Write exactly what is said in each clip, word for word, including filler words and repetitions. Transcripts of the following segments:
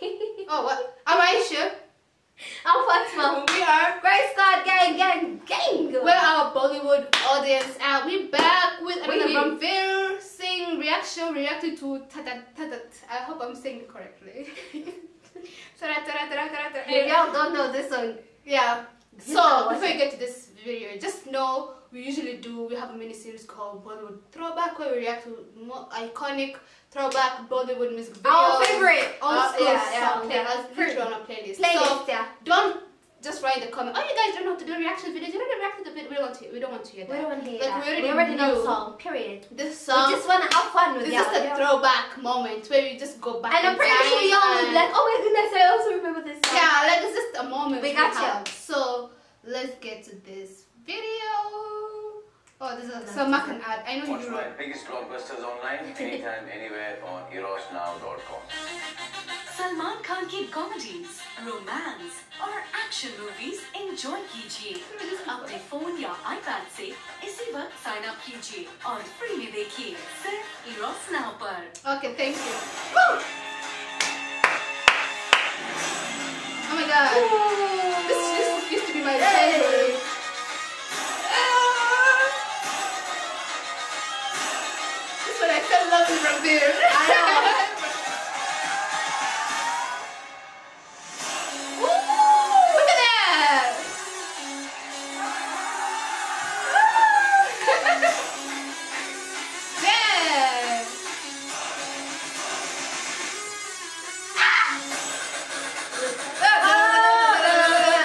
Oh, what? I'm Aisha. I'm Fatima. We are Cray Squad Gang, Gang, Gang. We're our Bollywood audience out. We're back with another Ranveer Singh reaction reacted to Tattad Tattad. I hope I'm saying it correctly. If y'all don't know this song, yeah. So before you get to this video, just know we usually do. We have a mini series called Bollywood Throwback where we react to more iconic throwback Bollywood music videos. Our favorite, old school songs. Yeah, yeah, on a playlist. Playlist, yeah. Don't just write the comment. Oh, you guys don't know how to do reaction videos. You don't react to the video. We don't want to. We don't want to hear that. We don't want to hear that. We already know the song. Period. This song. We just want to have fun with it. It's just a throwback moment where we just go back. And I'm pretty sure y'all will be like, oh my goodness, I also remember this song. Yeah, like it's just a moment we have. So let's get to this video. Oh, this is so Mark can add. I know Watch you my biggest blockbusters online, anytime, anywhere on eros now dot com. Salman Khan ki comedies, romance or action movies enjoy kijiye. Apne phone ya iPad se isi waqt sign up kijiye aur free mein dekhiye sirf Eros Now par. Okay, thank you. Woo! Oh my god. Whoa. This this used to be my favorite. Hey. From there. I know. Ooh, look at that! Damn! Ah! Oh my god!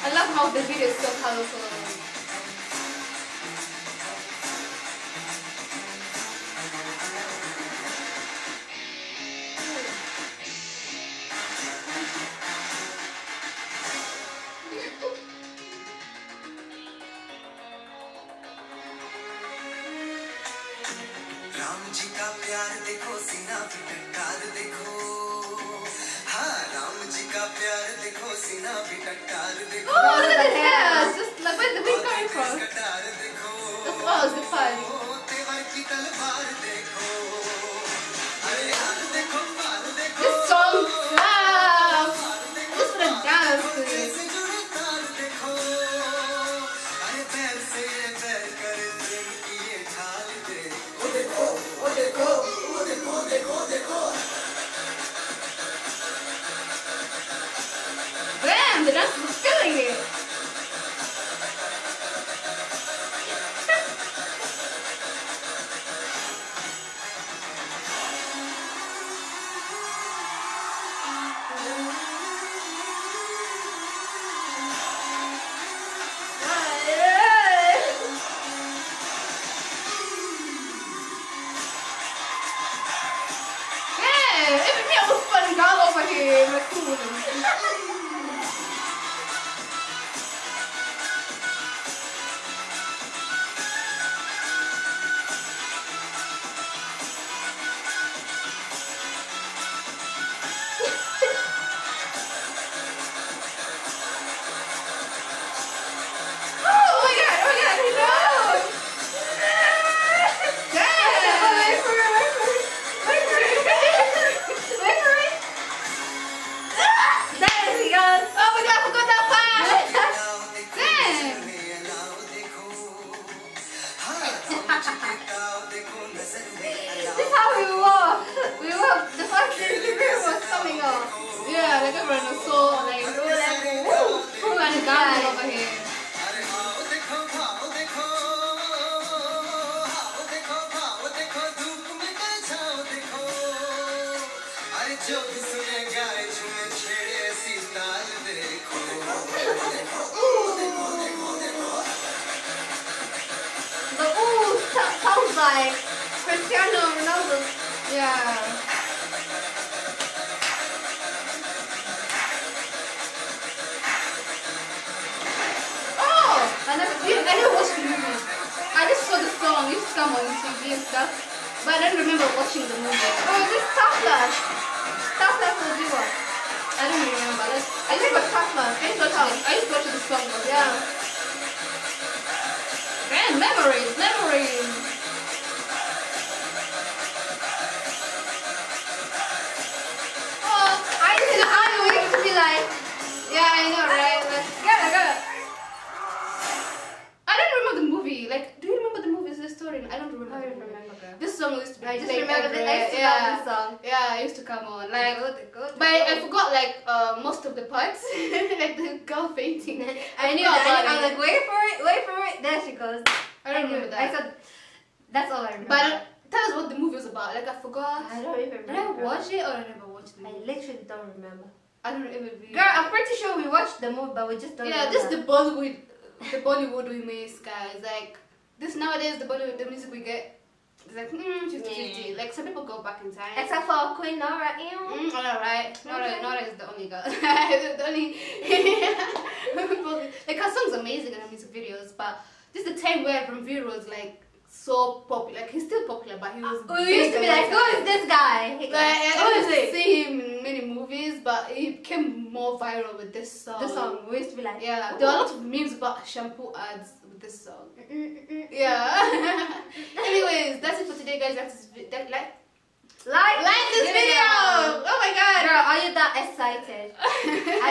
I love how the video is so colorful. Ram ji ka pyar dekho, seena bhi takkar dekho. Oh, look at the hair! Just like, where's the wig coming from? The flowers, the fun. The ooh sounds like Cristiano Ronaldo. Yeah. I never, I never watched the movie. I just saw the song, it used to come on T V and stuff, but I don't remember watching the movie. Oh, is this Tattad? Tattad will do what? I don't remember. Let's, I just got Tattad. I used to watch the song. Yeah. Man, memories, memories. Oh, I didn't know. We used to be like, yeah, I know, right? But yeah, I got it. I don't remember. I don't remember. This song used to be. I just remember the next yeah. song. Yeah, it used to come on. Like, but I forgot like uh, most of the parts, like the girl fainting. I knew about it. I was like, wait for it, wait for it. There she goes. I don't I remember that. I thought that's all I remember. But tell us what the movie was about. Like, I forgot. I don't even remember. Did I watch it or I never watched it? I literally don't remember. I don't even remember. Girl, I'm pretty sure we watched the movie, but we just don't. Yeah, remember. This is the Bollywood, the Bollywood we miss, guys. Like. This nowadays, the Bollywood, the music we get, it's like mm, fifty fifty. Yeah. Like some people go back in time. Except for Queen Nora. Mm, alright. Nora, Nora is the only girl. the only. Like her song's amazing in her music videos, but this is the time where Ranveer was like so popular. Like he's still popular, but he was. Uh, we used to be like, who is this guy? Like, I used to see him in many movies, but he became more viral with this song. This song, we used to be like. Yeah, there were a lot of memes about shampoo ads. This song. Yeah. Anyways, that's it for today, guys. That's that, like, like, like this video. video. Oh my god. Girl, are you that excited? I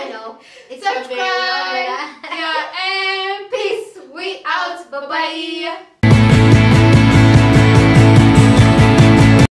know. It's subscribe. Yeah, and peace. We out. Bye bye.